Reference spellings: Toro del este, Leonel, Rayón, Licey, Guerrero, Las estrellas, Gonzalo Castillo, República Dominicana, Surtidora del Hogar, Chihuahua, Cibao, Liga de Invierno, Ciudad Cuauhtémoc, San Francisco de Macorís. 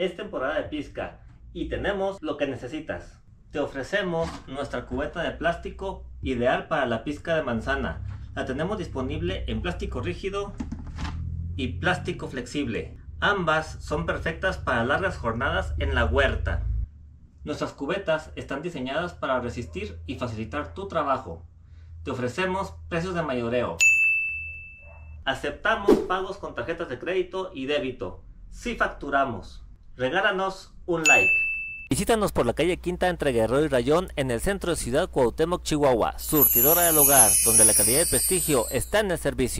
Es temporada de pizca y tenemos lo que necesitas. Te ofrecemos nuestra cubeta de plástico ideal para la pizca de manzana. La tenemos disponible en plástico rígido y plástico flexible. Ambas son perfectas para largas jornadas en la huerta. Nuestras cubetas están diseñadas para resistir y facilitar tu trabajo. Te ofrecemos precios de mayoreo. Aceptamos pagos con tarjetas de crédito y débito. Sí facturamos. Regálanos un like. Visítanos por la calle Quinta entre Guerrero y Rayón en el centro de Ciudad Cuauhtémoc, Chihuahua. Surtidora del Hogar, donde la calidad y prestigio está en el servicio.